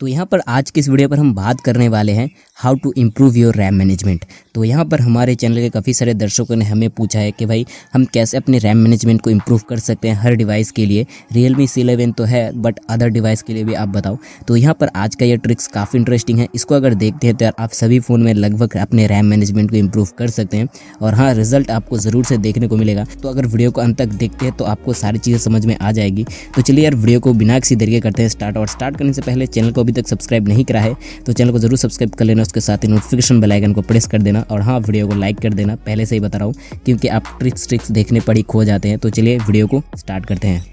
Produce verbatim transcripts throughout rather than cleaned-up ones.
तो यहाँ पर आज के इस वीडियो पर हम बात करने वाले हैं how to improve your RAM management. तो यहाँ पर हमारे चैनल के काफ़ी सारे दर्शकों ने हमें पूछा है कि भाई हम कैसे अपने रैम मैनेजमेंट को इम्प्रूव कर सकते हैं हर डिवाइस के लिए। रियलमी सी इलेवन तो है बट अदर डिवाइस के लिए भी आप बताओ। तो यहाँ पर आज का ये ट्रिक्स काफ़ी इंटरेस्टिंग है, इसको अगर देखते हैं तो आप सभी फ़ोन में लगभग अपने रैम मैनेजमेंट को इम्प्रूव कर सकते हैं और हाँ, रिजल्ट आपको ज़रूर से देखने को मिलेगा। तो अगर वीडियो को अंत तक देखते हैं तो आपको सारी चीज़ें समझ में आ जाएगी। तो चलिए यार, वीडियो को बिना किसी तरीके करते हैं स्टार्ट। और स्टार्ट करने से पहले चैनल को तक सब्सक्राइब नहीं करा है तो चैनल को जरूर सब्सक्राइब कर लेना, उसके साथ ही नोटिफिकेशन बेल आइकन को प्रेस कर देना और हाँ, वीडियो को लाइक कर देना। पहले से ही बता रहा हूँ क्योंकि आप ट्रिक्स ट्रिक्स देखने पर ही खो जाते हैं। तो चलिए वीडियो को स्टार्ट करते हैं।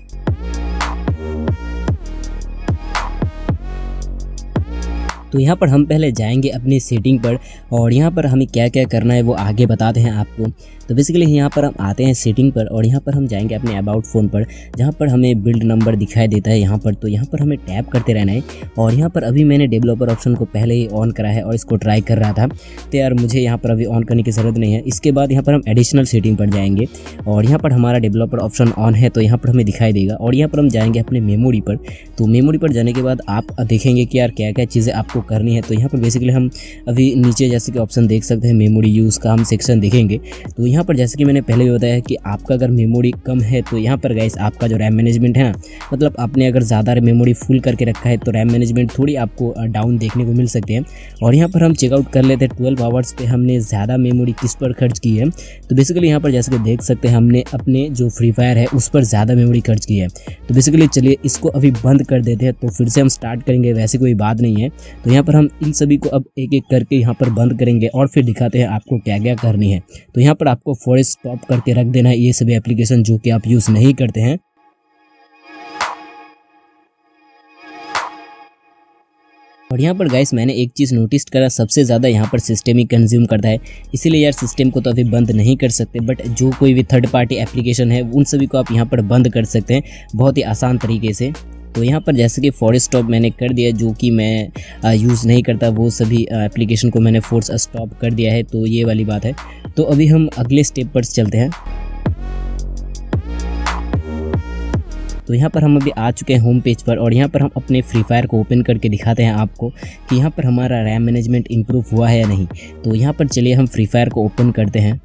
तो यहाँ पर हम पहले जाएंगे अपनी सेटिंग पर और यहाँ पर हमें क्या क्या करना है वो आगे बताते हैं आपको। तो बेसिकली यहाँ पर हम आते हैं सेटिंग पर और यहाँ पर हम जाएंगे अपने अबाउट फ़ोन पर, जहाँ पर हमें बिल्ड नंबर दिखाई देता है यहाँ पर। तो यहाँ पर हमें टैप करते रहना है और यहाँ पर अभी मैंने डेवलपर ऑप्शन को पहले ही ऑन करा है और इसको ट्राई कर रहा था, तो यार मुझे यहाँ पर अभी ऑन करने की ज़रूरत नहीं है। इसके बाद यहाँ पर हम एडिशनल सेटिंग पर जाएंगे और यहाँ पर हमारा डेवलपर ऑप्शन ऑन है तो यहाँ पर हमें दिखाई देगा। और यहाँ पर हम जाएंगे अपने मेमोरी पर। तो मेमोरी पर जाने के बाद आप देखेंगे कि यार क्या क्या चीज़ें आपको करनी है। तो यहाँ पर बेसिकली हम अभी नीचे जैसे कि ऑप्शन देख सकते हैं, मेमोरी यूज़ का हम सेक्शन देखेंगे। तो यहाँ पर जैसे कि मैंने पहले भी बताया कि आपका अगर मेमोरी कम है तो यहाँ पर गाइस आपका जो रैम मैनेजमेंट है ना, मतलब आपने अगर ज़्यादा मेमोरी फुल करके रखा है तो रैम मैनेजमेंट थोड़ी आपको डाउन देखने को मिल सकती है। और यहाँ पर हम चेकआउट कर लेते हैं ट्वेल्व आवर्स पे हमने ज़्यादा मेमोरी किस पर खर्च की है। तो बेसिकली यहाँ पर जैसे कि देख सकते हैं हमने अपने जो फ्री फायर है उस पर ज़्यादा मेमोरी खर्च की है। तो बेसिकली चलिए इसको अभी बंद कर देते हैं, तो फिर से हम स्टार्ट करेंगे, वैसे कोई बात नहीं है। तो यहाँ पर हम इन सभी को अब एक एक करके यहाँ पर बंद करेंगे और फिर दिखाते हैं आपको क्या क्या करनी है। तो यहाँ पर आपको फॉर स्टॉप करके रख देना है ये सभी एप्लीकेशन जो कि आप यूज़ नहीं करते हैं। और यहाँ पर गाइस मैंने एक चीज़ नोटिस करा, सबसे ज़्यादा यहाँ पर सिस्टम ही कंज्यूम करता है, इसीलिए यार सिस्टम को तो अभी बंद नहीं कर सकते, बट जो कोई भी थर्ड पार्टी एप्लीकेशन है उन सभी को आप यहाँ पर बंद कर सकते हैं बहुत ही आसान तरीके से। तो यहाँ पर जैसे कि फोर्स स्टॉप मैंने कर दिया, जो कि मैं यूज़ नहीं करता वो सभी एप्लीकेशन को मैंने फोर्स स्टॉप कर दिया है। तो ये वाली बात है। तो अभी हम अगले स्टेप पर चलते हैं। तो यहाँ पर हम अभी आ चुके हैं होम पेज पर और यहाँ पर हम अपने फ्री फायर को ओपन करके दिखाते हैं आपको कि यहाँ पर हमारा रैम मैनेजमेंट इम्प्रूव हुआ है या नहीं। तो यहाँ पर चलिए हम फ्री फायर को ओपन करते हैं।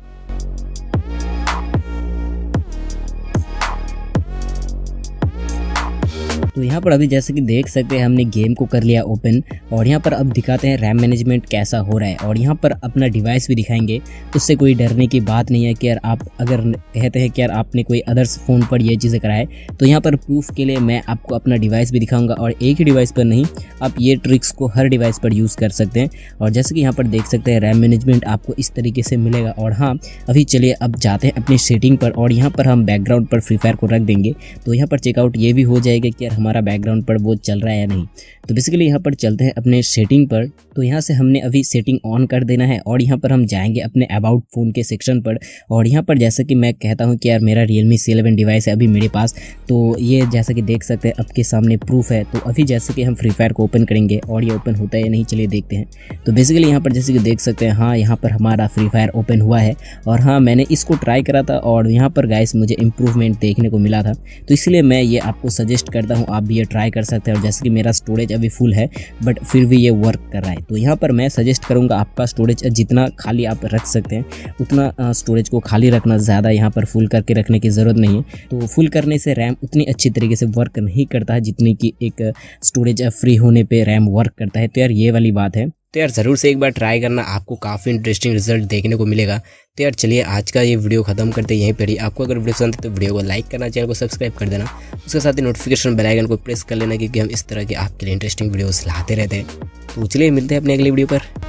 तो यहाँ पर अभी जैसे कि देख सकते हैं हमने गेम को कर लिया ओपन और यहाँ पर अब दिखाते हैं रैम मैनेजमेंट कैसा हो रहा है। और यहाँ पर अपना डिवाइस भी दिखाएंगे, उससे कोई डरने की बात नहीं है कि यार आप अगर कहते हैं कि यार आपने कोई अदर्स फ़ोन पर ये चीज़ें कराए। तो यहाँ पर प्रूफ के लिए मैं आपको अपना डिवाइस भी दिखाऊंगा और एक ही डिवाइस पर नहीं, आप ये ट्रिक्स को हर डिवाइस पर यूज़ कर सकते हैं। और जैसे कि यहाँ पर देख सकते हैं रैम मैनेजमेंट आपको इस तरीके से मिलेगा। और हाँ, अभी चलिए अब जाते हैं अपनी सेटिंग पर और यहाँ पर हम बैकग्राउंड पर फ्री फायर को रख देंगे। तो यहाँ पर चेकआउट ये भी हो जाएगा कि यार हमारा बैकग्राउंड पर वो चल रहा है या नहीं। तो बेसिकली यहाँ पर चलते हैं अपने सेटिंग पर। तो यहाँ से हमने अभी सेटिंग ऑन कर देना है और यहाँ पर हम जाएंगे अपने अबाउट फ़ोन के सेक्शन पर। और यहाँ पर जैसे कि मैं कहता हूँ कि यार मेरा रियलमी सी इलेवन डिवाइस है अभी मेरे पास, तो ये जैसा कि देख सकते हैं आपके सामने प्रूफ है। तो अभी जैसे कि हम फ्री फायर को ओपन करेंगे और ये ओपन होता है या नहीं, चलिए देखते हैं। तो बेसिकली यहाँ पर जैसे कि देख सकते हैं, हाँ यहाँ पर हमारा फ्री फायर ओपन हुआ है। और हाँ, मैंने इसको ट्राई करा था और यहाँ पर गाइस मुझे इम्प्रूवमेंट देखने को मिला था, तो इसलिए मैं ये आपको सजेस्ट करता हूँ आप भी ये ट्राई कर सकते हैं। और जैसे कि मेरा स्टोरेज अभी फुल है बट फिर भी ये वर्क कर रहा है। तो यहाँ पर मैं सजेस्ट करूँगा आपका स्टोरेज जितना खाली आप रख सकते हैं उतना स्टोरेज को खाली रखना, ज़्यादा यहाँ पर फुल करके रखने की ज़रूरत नहीं है। तो फुल करने से रैम उतनी अच्छी तरीके से वर्क नहीं करता है जितनी कि एक स्टोरेज फ्री होने पर रैम वर्क करता है। तो यार ये वाली बात है। तो यार ज़रूर से एक बार ट्राई करना, आपको काफ़ी इंटरेस्टिंग रिजल्ट देखने को मिलेगा। तो यार चलिए आज का ये वीडियो खत्म करते हैं यहीं पर ही। आपको अगर वीडियो पसंद है तो वीडियो को लाइक करना, चैनल को सब्सक्राइब कर देना, उसके साथ ही नोटिफिकेशन बेल आइकन को प्रेस कर लेना क्योंकि हम इस तरह के आपके लिए इंटरेस्टिंग वीडियोस लाते रहते हैं। तो चलिए मिलते हैं अपने अगले वीडियो पर।